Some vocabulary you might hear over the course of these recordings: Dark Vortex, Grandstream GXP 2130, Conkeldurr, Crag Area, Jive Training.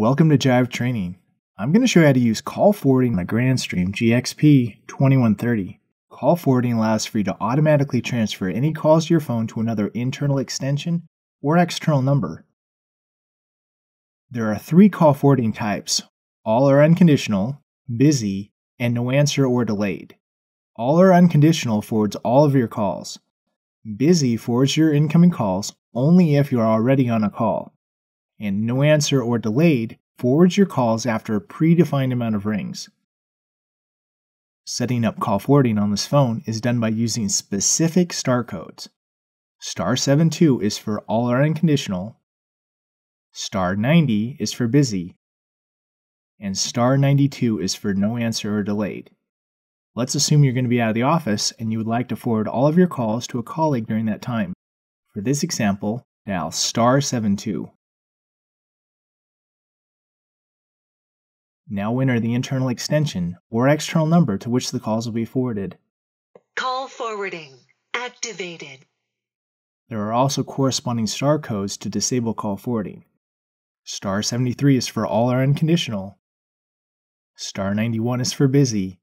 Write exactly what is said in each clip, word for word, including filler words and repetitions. Welcome to Jive Training. I'm going to show you how to use call forwarding on the Grandstream G X P twenty-one thirty. Call forwarding allows for you to automatically transfer any calls to your phone to another internal extension or external number. There are three call forwarding types. All are unconditional, busy, and no answer or delayed. All are unconditional forwards all of your calls. Busy forwards your incoming calls only if you are already on a call. And no answer or delayed forwards your calls after a predefined amount of rings. Setting up call forwarding on this phone is done by using specific star codes. star seventy-two is for all are unconditional, star ninety is for busy, and star ninety-two is for no answer or delayed. Let's assume you're going to be out of the office and you would like to forward all of your calls to a colleague during that time. For this example, dial star seventy-two. Now enter the internal extension or external number to which the calls will be forwarded. Call forwarding activated. There are also corresponding star codes to disable call forwarding. star seventy-three is for all are unconditional. star ninety-one is for busy.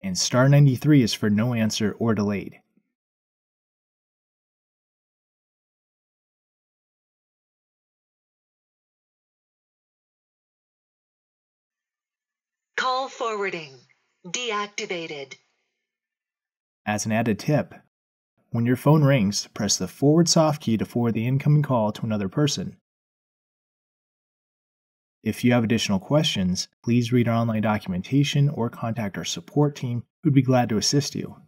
And star ninety-three is for no answer or delayed. Call forwarding deactivated. As an added tip, when your phone rings, press the forward soft key to forward the incoming call to another person. If you have additional questions, please read our online documentation or contact our support team, who'd be glad to assist you.